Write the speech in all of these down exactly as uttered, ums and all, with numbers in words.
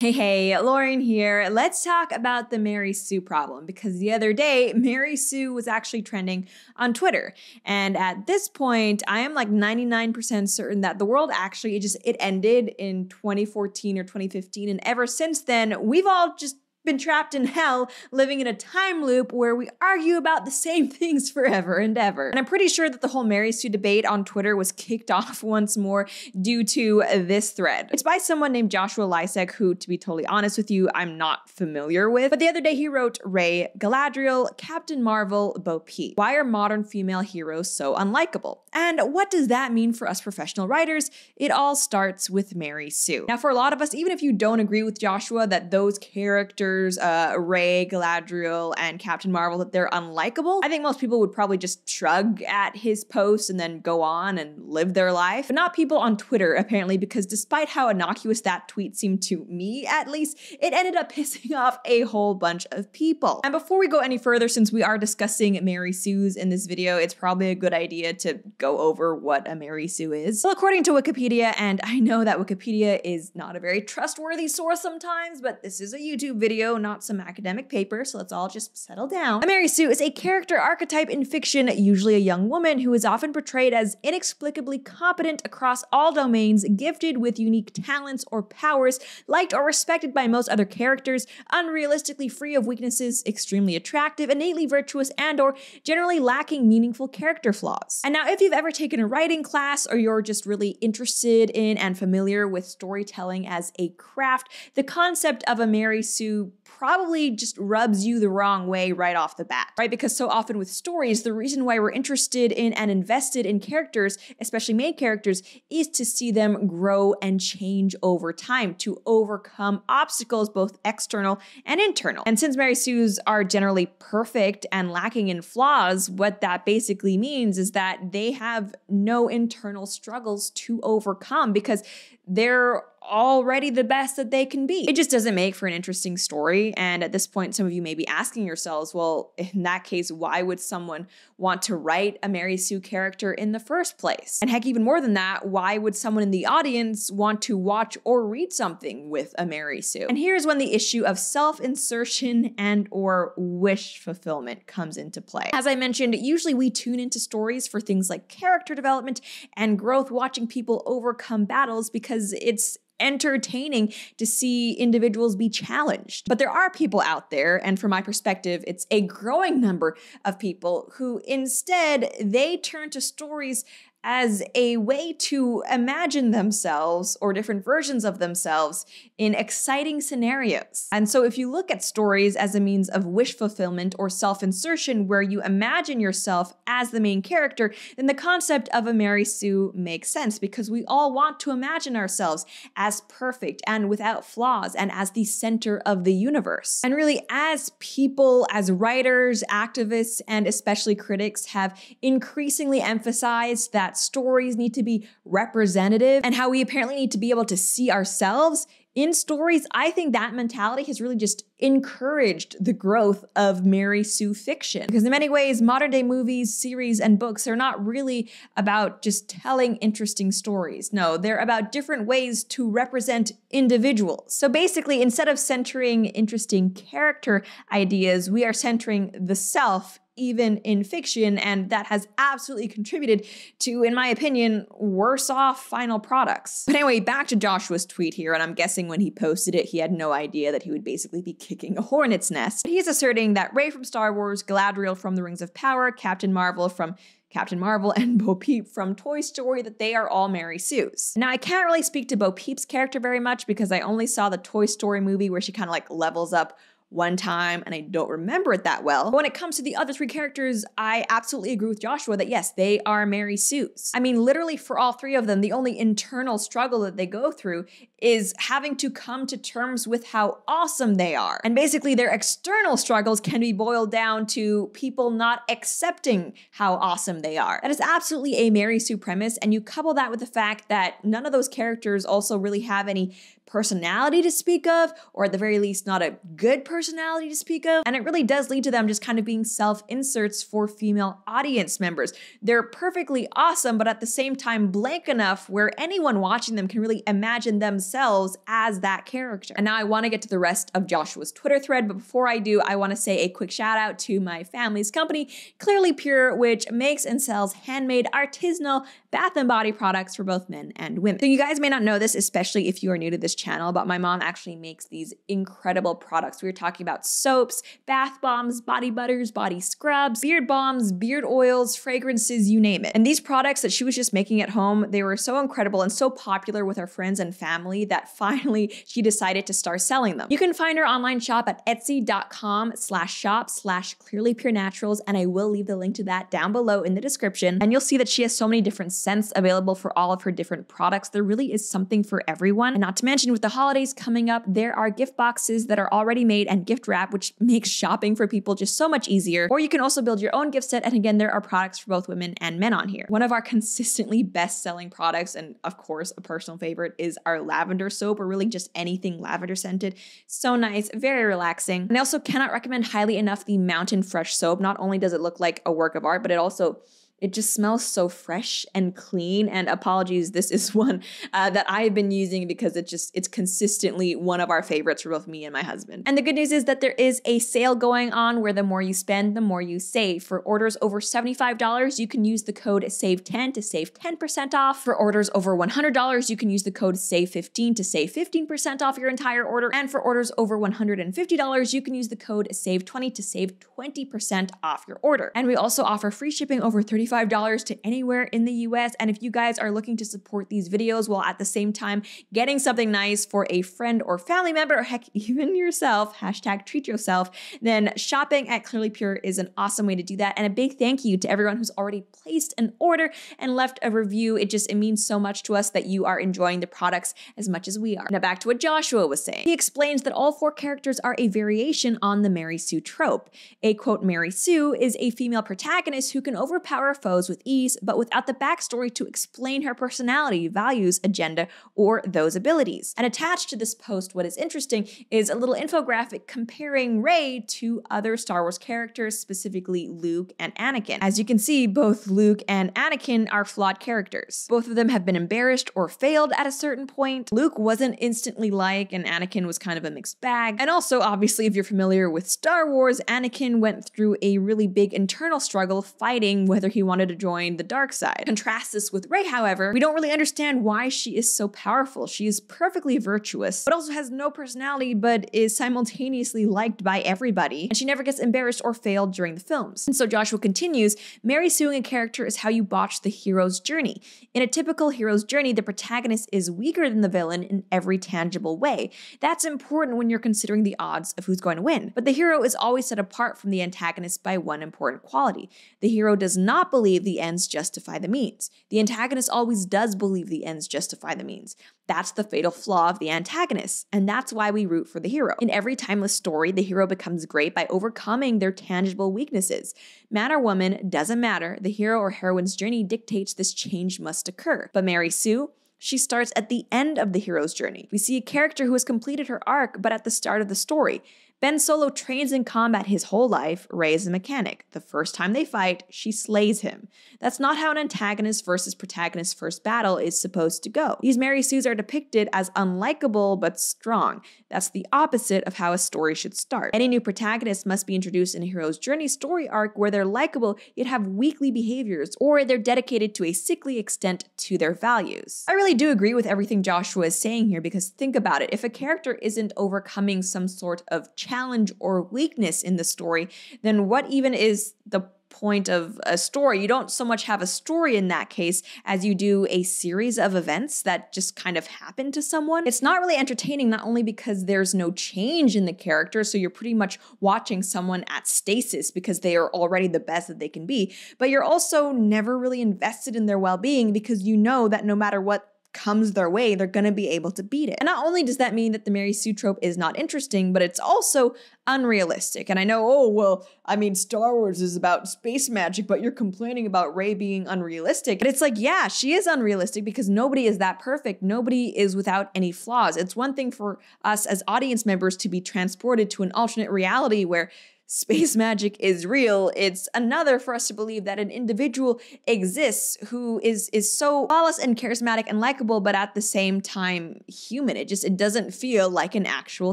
Hey, hey, Lauren here. Let's talk about the Mary Sue problem, because the other day, Mary Sue was actually trending on Twitter. And at this point, I am like ninety-nine percent certain that the world actually, it just, it ended in twenty fourteen or twenty fifteen. And ever since then, we've all just been trapped in hell, living in a time loop where we argue about the same things forever and ever. And I'm pretty sure that the whole Mary Sue debate on Twitter was kicked off once more due to this thread. It's by someone named Joshua Lysek, who, to be totally honest with you, I'm not familiar with. But the other day he wrote, Rey, Galadriel, Captain Marvel, Bo Peep. Why are modern female heroes so unlikable? And what does that mean for us professional writers? It all starts with Mary Sue. Now, for a lot of us, even if you don't agree with Joshua that those characters Uh, Rey, Galadriel, and Captain Marvel, that they're unlikable, I think most people would probably just shrug at his post and then go on and live their life. But not people on Twitter, apparently, because despite how innocuous that tweet seemed to me, at least, it ended up pissing off a whole bunch of people. And before we go any further, since we are discussing Mary Sues in this video, it's probably a good idea to go over what a Mary Sue is. Well, according to Wikipedia, and I know that Wikipedia is not a very trustworthy source sometimes, but this is a YouTube video, not some academic paper, so let's all just settle down. A Mary Sue is a character archetype in fiction, usually a young woman who is often portrayed as inexplicably competent across all domains, gifted with unique talents or powers, liked or respected by most other characters, unrealistically free of weaknesses, extremely attractive, innately virtuous, and or generally lacking meaningful character flaws. And now if you've ever taken a writing class or you're just really interested in and familiar with storytelling as a craft, the concept of a Mary Sue probably just rubs you the wrong way right off the bat, right? Because so often with stories, the reason why we're interested in and invested in characters, especially main characters, is to see them grow and change over time, to overcome obstacles, both external and internal. And since Mary Sues are generally perfect and lacking in flaws, what that basically means is that they have no internal struggles to overcome because they're already the best that they can be. It just doesn't make for an interesting story. And at this point, some of you may be asking yourselves, well, in that case, why would someone want to write a Mary Sue character in the first place? And heck, even more than that, why would someone in the audience want to watch or read something with a Mary Sue? And here's when the issue of self-insertion and or wish fulfillment comes into play. As I mentioned, usually we tune into stories for things like character development and growth, watching people overcome battles because it's entertaining to see individuals be challenged. But there are people out there, and from my perspective, it's a growing number of people who instead, they turn to stories as a way to imagine themselves or different versions of themselves in exciting scenarios. And so if you look at stories as a means of wish fulfillment or self-insertion where you imagine yourself as the main character, then the concept of a Mary Sue makes sense because we all want to imagine ourselves as perfect and without flaws and as the center of the universe. And really, as people, as writers, activists, and especially critics have increasingly emphasized that stories need to be representative and how we apparently need to be able to see ourselves in stories, I think that mentality has really just encouraged the growth of Mary Sue fiction. Because in many ways, modern day movies, series, and books are not really about just telling interesting stories. No, they're about different ways to represent individuals. So basically, instead of centering interesting character ideas, we are centering the self even in fiction, and that has absolutely contributed to, in my opinion, worse off final products. But anyway, back to Joshua's tweet here, and I'm guessing when he posted it, he had no idea that he would basically be kicking a hornet's nest. He's asserting that Rey from Star Wars, Galadriel from The Rings of Power, Captain Marvel from Captain Marvel, and Bo Peep from Toy Story, that they are all Mary Sues. Now, I can't really speak to Bo Peep's character very much because I only saw the Toy Story movie where she kind of like levels up one time, and I don't remember it that well. But when it comes to the other three characters, I absolutely agree with Joshua that yes, they are Mary Sues. I mean, literally for all three of them, the only internal struggle that they go through is having to come to terms with how awesome they are. And basically their external struggles can be boiled down to people not accepting how awesome they are. That is absolutely a Mary Sue premise, and you couple that with the fact that none of those characters also really have any personality to speak of, or at the very least not a good personality personality to speak of. And it really does lead to them just kind of being self-inserts for female audience members. They're perfectly awesome, but at the same time blank enough where anyone watching them can really imagine themselves as that character. And now I want to get to the rest of Joshua's Twitter thread, but before I do, I want to say a quick shout out to my family's company, Clearly Pure, which makes and sells handmade artisanal bath and body products for both men and women. So you guys may not know this, especially if you are new to this channel, but my mom actually makes these incredible products. We were talking about soaps, bath bombs, body butters, body scrubs, beard bombs, beard oils, fragrances, you name it. And these products that she was just making at home, they were so incredible and so popular with her friends and family that finally she decided to start selling them. You can find her online shop at etsy.com slash shop slash clearlypurenaturals, and I will leave the link to that down below in the description. And you'll see that she has so many different scents available for all of her different products. There really is something for everyone. And not to mention, with the holidays coming up, there are gift boxes that are already made and gift wrap, which makes shopping for people just so much easier. Or you can also build your own gift set. And again, there are products for both women and men on here. One of our consistently best-selling products, and of course, a personal favorite, is our lavender soap, or really just anything lavender scented. So nice, very relaxing. And I also cannot recommend highly enough the Mountain Fresh soap. Not only does it look like a work of art, but it also It just smells so fresh and clean. And apologies, this is one uh, that I've been using because it just, it's consistently one of our favorites for both me and my husband. And the good news is that there is a sale going on where the more you spend, the more you save. For orders over seventy-five dollars, you can use the code save ten to save ten percent off. For orders over one hundred dollars, you can use the code save fifteen to save fifteen percent off your entire order. And for orders over one hundred fifty dollars, you can use the code save twenty to save twenty percent off your order. And we also offer free shipping over thirty-five dollars to anywhere in the U S. And if you guys are looking to support these videos while at the same time getting something nice for a friend or family member, or heck, even yourself, hashtag treat yourself, then shopping at Clearly Pure is an awesome way to do that. And a big thank you to everyone who's already placed an order and left a review. It just, it means so much to us that you are enjoying the products as much as we are. Now back to what Joshua was saying. He explains that all four characters are a variation on the Mary Sue trope. A quote, Mary Sue is a female protagonist who can overpower foes with ease, but without the backstory to explain her personality, values, agenda, or those abilities. And attached to this post, what is interesting is a little infographic comparing Rey to other Star Wars characters, specifically Luke and Anakin. As you can see, both Luke and Anakin are flawed characters. Both of them have been embarrassed or failed at a certain point. Luke wasn't instantly like, and Anakin was kind of a mixed bag. And also, obviously, if you're familiar with Star Wars, Anakin went through a really big internal struggle fighting whether he wanted to join the dark side. Contrast this with Rey, however, we don't really understand why she is so powerful. She is perfectly virtuous, but also has no personality, but is simultaneously liked by everybody, and she never gets embarrassed or failed during the films. And so Joshua continues, Mary Sueing a character is how you botch the hero's journey. In a typical hero's journey, the protagonist is weaker than the villain in every tangible way. That's important when you're considering the odds of who's going to win. But the hero is always set apart from the antagonist by one important quality. The hero does not believe the ends justify the means. The antagonist always does believe the ends justify the means. That's the fatal flaw of the antagonist, and that's why we root for the hero. In every timeless story, the hero becomes great by overcoming their tangible weaknesses. Man or woman, doesn't matter, the hero or heroine's journey dictates this change must occur. But Mary Sue, she starts at the end of the hero's journey. We see a character who has completed her arc, but at the start of the story. Ben Solo trains in combat his whole life. Rey is a mechanic. The first time they fight, she slays him. That's not how an antagonist versus protagonist first battle is supposed to go. These Mary Sues are depicted as unlikable but strong. That's the opposite of how a story should start. Any new protagonist must be introduced in a hero's journey story arc where they're likable yet have weakly behaviors, or they're dedicated to a sickly extent to their values. I really do agree with everything Joshua is saying here, because think about it. If a character isn't overcoming some sort of challenge, challenge or weakness in the story, then what even is the point of a story? You don't so much have a story in that case as you do a series of events that just kind of happen to someone. It's not really entertaining, not only because there's no change in the character, so you're pretty much watching someone at stasis because they are already the best that they can be, but you're also never really invested in their well-being because you know that no matter what comes their way, they're going to be able to beat it. And not only does that mean that the Mary Sue trope is not interesting, but it's also unrealistic. And I know, oh, well, I mean, Star Wars is about space magic, but you're complaining about Rey being unrealistic. But it's like, yeah, she is unrealistic because nobody is that perfect. Nobody is without any flaws. It's one thing for us as audience members to be transported to an alternate reality where space magic is real. It's another for us to believe that an individual exists who is is so flawless and charismatic and likable, but at the same time human. It just it doesn't feel like an actual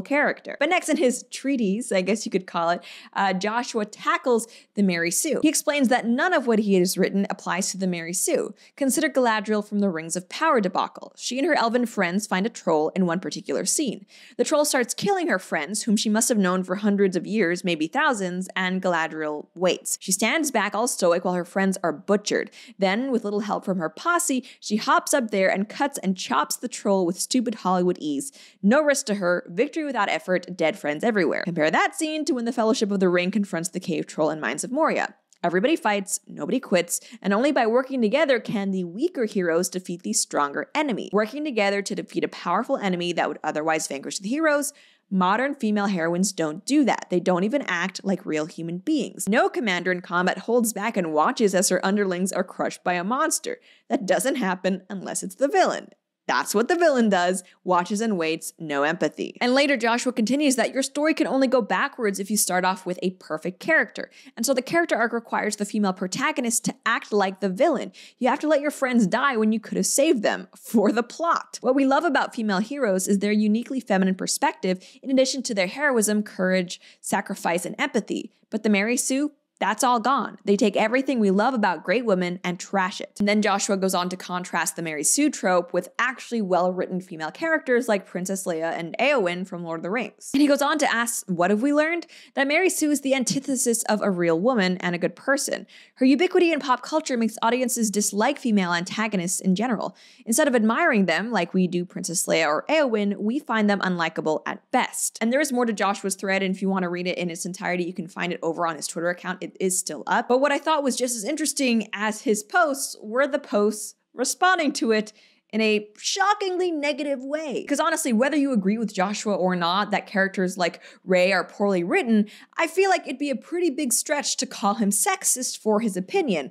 character. But next in his treatise, I guess you could call it, uh, Joshua tackles the Mary Sue. He explains that none of what he has written applies to the Mary Sue. Consider Galadriel from the Rings of Power debacle. She and her elven friends find a troll in one particular scene. The troll starts killing her friends, whom she must have known for hundreds of years, maybe thousands. Thousands, and Galadriel waits. She stands back all stoic while her friends are butchered. Then, with little help from her posse, she hops up there and cuts and chops the troll with stupid Hollywood ease. No risk to her, victory without effort, dead friends everywhere. Compare that scene to when the Fellowship of the Ring confronts the cave troll in Mines of Moria. Everybody fights, nobody quits, and only by working together can the weaker heroes defeat the stronger enemy. Working together to defeat a powerful enemy that would otherwise vanquish the heroes, modern female heroines don't do that. They don't even act like real human beings. No commander in combat holds back and watches as her underlings are crushed by a monster. That doesn't happen unless it's the villain. That's what the villain does, watches and waits, no empathy. And later, Joshua continues that your story can only go backwards if you start off with a perfect character. And so the character arc requires the female protagonist to act like the villain. You have to let your friends die when you could have saved them for the plot. What we love about female heroes is their uniquely feminine perspective, in addition to their heroism, courage, sacrifice, and empathy. But the Mary Sue, that's all gone. They take everything we love about great women and trash it. And then Joshua goes on to contrast the Mary Sue trope with actually well-written female characters like Princess Leia and Eowyn from Lord of the Rings. And he goes on to ask, what have we learned? That Mary Sue is the antithesis of a real woman and a good person. Her ubiquity in pop culture makes audiences dislike female antagonists in general. Instead of admiring them like we do Princess Leia or Eowyn, we find them unlikable at best. And there is more to Joshua's thread, and if you want to read it in its entirety, you can find it over on his Twitter account. It is still up. But what I thought was just as interesting as his posts were the posts responding to it in a shockingly negative way. Because honestly, whether you agree with Joshua or not that characters like Rey are poorly written, I feel like it'd be a pretty big stretch to call him sexist for his opinion.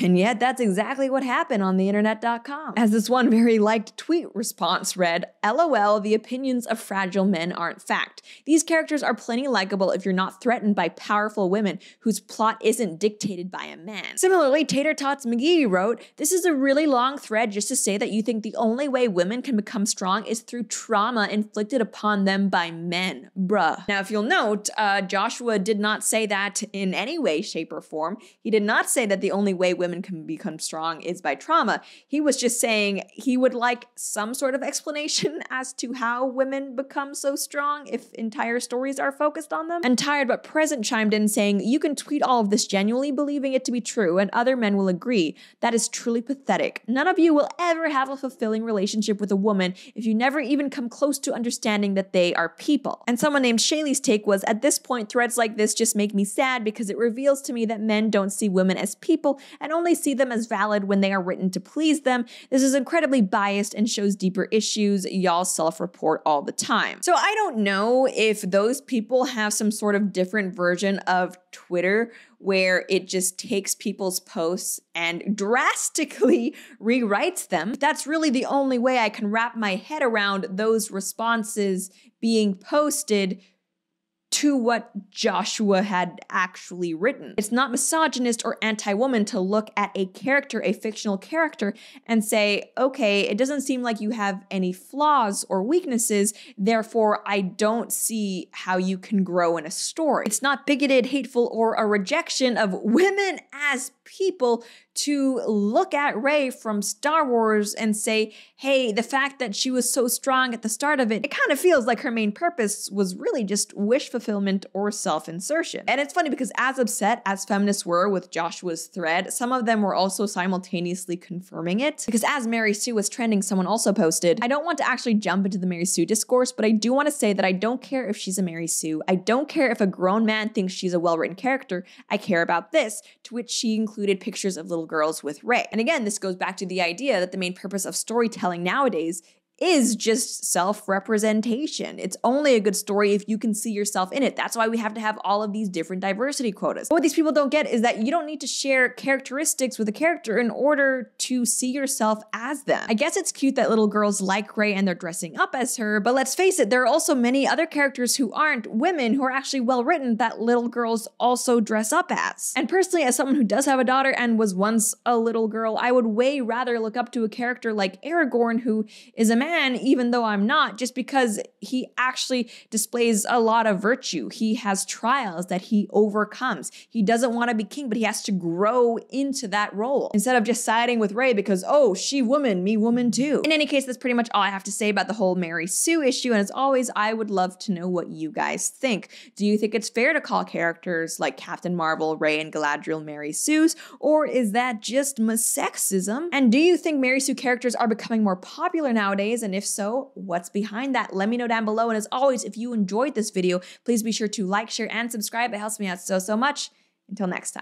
And yet that's exactly what happened on the internet dot com. As this one very liked tweet response read, LOL, the opinions of fragile men aren't fact. These characters are plenty likable if you're not threatened by powerful women whose plot isn't dictated by a man. Similarly, Tater Tots McGee wrote, this is a really long thread just to say that you think the only way women can become strong is through trauma inflicted upon them by men. Bruh. Now, if you'll note, uh, Joshua did not say that in any way, shape, or form. He did not say that the only way women can become strong is by trauma. He was just saying he would like some sort of explanation as to how women become so strong if entire stories are focused on them. And Tired But Present chimed in saying, you can tweet all of this genuinely believing it to be true and other men will agree. That is truly pathetic. None of you will ever have a fulfilling relationship with a woman if you never even come close to understanding that they are people. And someone named Shaylee's take was, at this point, threads like this just make me sad because it reveals to me that men don't see women as people and only see them as valid when they are written to please them. This is incredibly biased and shows deeper issues. Y'all self-report all the time. So I don't know if those people have some sort of different version of Twitter where it just takes people's posts and drastically rewrites them. That's really the only way I can wrap my head around those responses being posted to what Joshua had actually written. It's not misogynist or anti-woman to look at a character, a fictional character, and say, okay, it doesn't seem like you have any flaws or weaknesses, therefore I don't see how you can grow in a story. It's not bigoted, hateful, or a rejection of women as people to look at Rey from Star Wars and say, hey, the fact that she was so strong at the start of it, it kind of feels like her main purpose was really just wish fulfillment or self-insertion. And it's funny because as upset as feminists were with Joshua's thread, some of them were also simultaneously confirming it. Because as Mary Sue was trending, someone also posted, I don't want to actually jump into the Mary Sue discourse, but I do want to say that I don't care if she's a Mary Sue. I don't care if a grown man thinks she's a well-written character. I care about this, to which she included pictures of little little girls with Rey. And again, this goes back to the idea that the main purpose of storytelling nowadays is just self-representation. It's only a good story if you can see yourself in it. That's why we have to have all of these different diversity quotas. But what these people don't get is that you don't need to share characteristics with a character in order to see yourself as them. I guess it's cute that little girls like Rey and they're dressing up as her, but let's face it, there are also many other characters who aren't women who are actually well-written that little girls also dress up as. And personally, as someone who does have a daughter and was once a little girl, I would way rather look up to a character like Aragorn, who is a man, even though I'm not, just because he actually displays a lot of virtue. He has trials that he overcomes. He doesn't want to be king, but he has to grow into that role instead of just siding with Rey because, oh, she woman, me woman too. In any case, that's pretty much all I have to say about the whole Mary Sue issue. And as always, I would love to know what you guys think. Do you think it's fair to call characters like Captain Marvel, Rey, and Galadriel Mary Sues, or is that just sexism? And do you think Mary Sue characters are becoming more popular nowadays? And if so, what's behind that? Let me know down below. And as always, if you enjoyed this video, please be sure to like, share, and subscribe. It helps me out so, so much. Until next time.